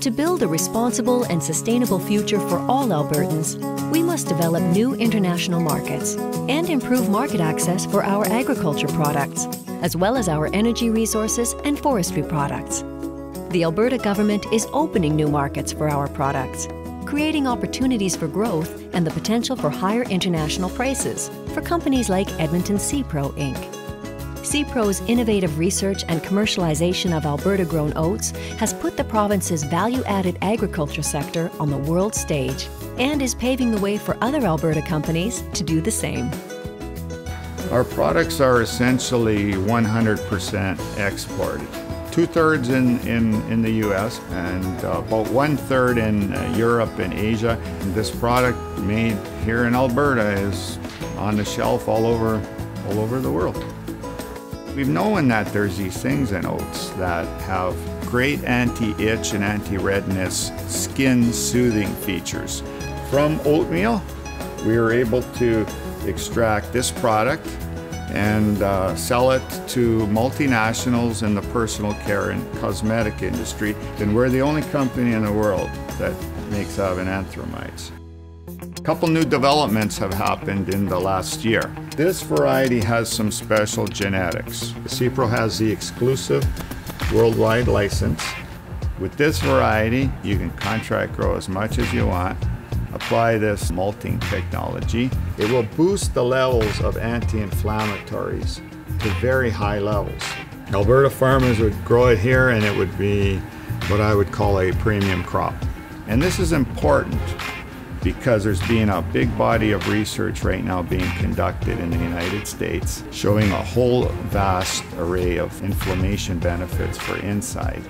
To build a responsible and sustainable future for all Albertans, we must develop new international markets and improve market access for our agriculture products, as well as our energy resources and forestry products. The Alberta government is opening new markets for our products, creating opportunities for growth and the potential for higher international prices for companies like Edmonton Ceapro Inc. Ceapro's innovative research and commercialization of Alberta-grown oats has put the province's value-added agriculture sector on the world stage and is paving the way for other Alberta companies to do the same. Our products are essentially 100% exported. Two-thirds in the U.S. and about one-third in Europe and Asia. And this product made here in Alberta is on the shelf all over the world. We've known that there's these things in oats that have great anti-itch and anti-redness skin soothing features. From oatmeal, we were able to extract this product and sell it to multinationals in the personal care and cosmetic industry. And we're the only company in the world that makes avenanthramides. A couple new developments have happened in the last year. This variety has some special genetics. Ceapro has the exclusive worldwide license. With this variety, you can contract grow as much as you want, apply this malting technology. It will boost the levels of anti-inflammatories to very high levels. Alberta farmers would grow it here and it would be what I would call a premium crop. And this is important, because there's been a big body of research right now being conducted in the United States showing a whole vast array of inflammation benefits for inside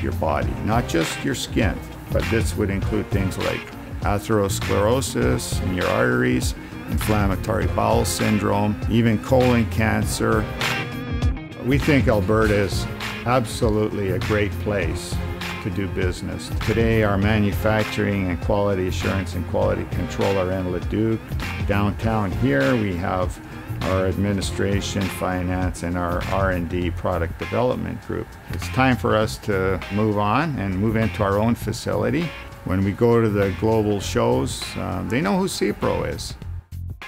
your body, not just your skin, but this would include things like atherosclerosis in your arteries, inflammatory bowel syndrome, even colon cancer. We think Alberta is absolutely a great place to do business. Today, our manufacturing and quality assurance and quality control are in Leduc. Downtown here, we have our administration, finance, and our R&D product development group. It's time for us to move on and move into our own facility. When we go to the global shows, they know who Ceapro is.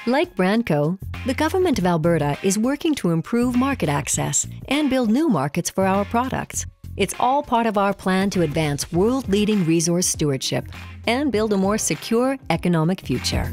Like Branco, the government of Alberta is working to improve market access and build new markets for our products. It's all part of our plan to advance world-leading resource stewardship and build a more secure economic future.